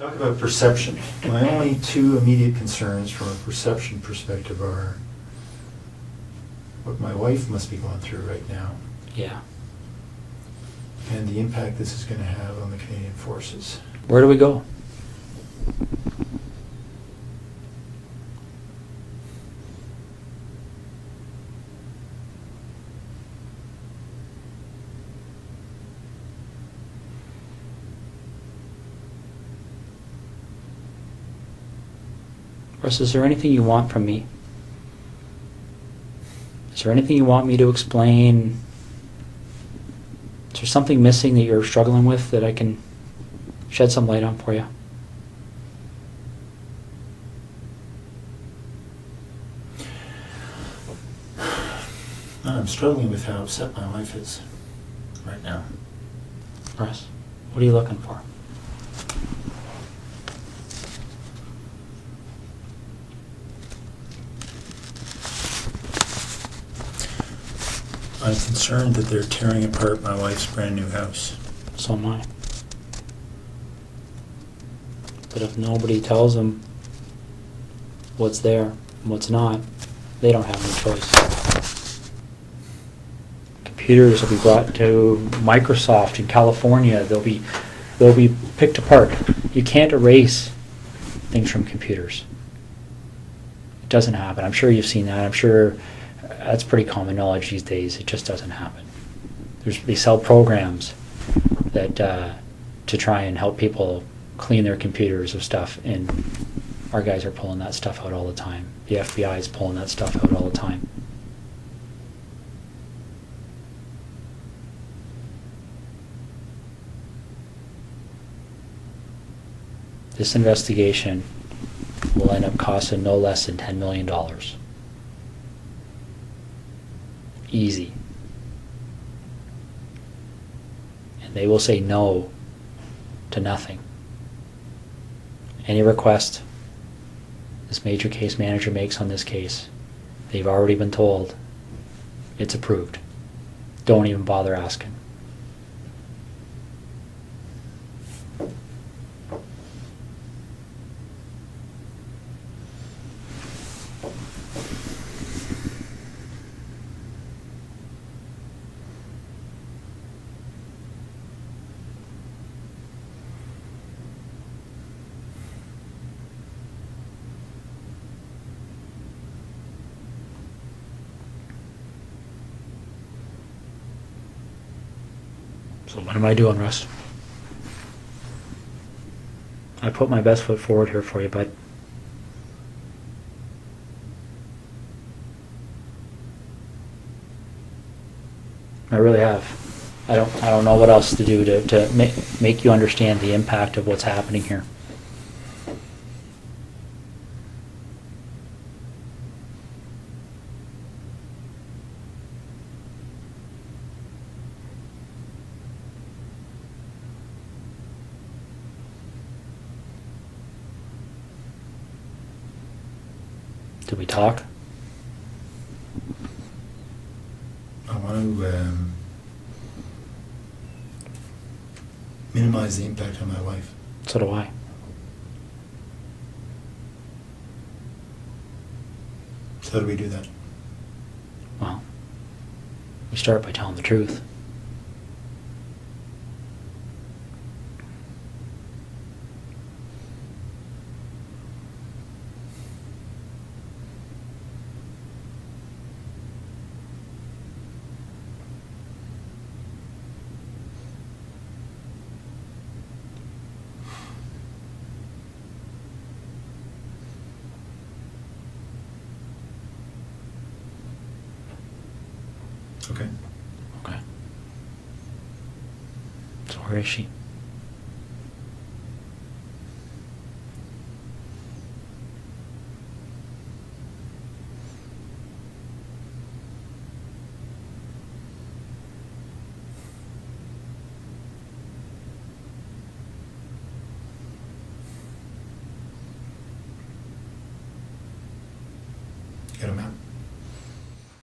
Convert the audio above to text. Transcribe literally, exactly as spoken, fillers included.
Talk about perception. My only two immediate concerns from a perception perspective are what my wife must be going through right now. Yeah. And the impact this is going to have on the Canadian forces. Where do we go? Russ, is there anything you want from me? Is there anything you want me to explain? Is there something missing that you're struggling with that I can shed some light on for you? I'm struggling with how upset my wife is right now. Russ, what are you looking for? I'm concerned that they're tearing apart my wife's brand new house. So am I. But if nobody tells them what's there and what's not, they don't have any choice. Computers will be brought to Microsoft in California. They'll be, they'll be picked apart. You can't erase things from computers. It doesn't happen. I'm sure you've seen that. I'm sure... That's pretty common knowledge these days. It just doesn't happen. There's, they sell programs that uh, to try and help people clean their computers of stuff, and our guys are pulling that stuff out all the time. The F B I is pulling that stuff out all the time. This investigation will end up costing no less than ten million dollars. Easy. And they will say no to nothing. Any request this major case manager makes on this case, they've already been told it's approved. Don't even bother asking. So what am I doing, Russ? I put my best foot forward here for you, bud. I really have. I don't. I don't know what else to do to to make make you understand the impact of what's happening here. Did we talk? I want to um, minimize the impact on my wife. So do I. So how do we do that? Well, we start by telling the truth. Okay. Okay. So where is she? Get him out.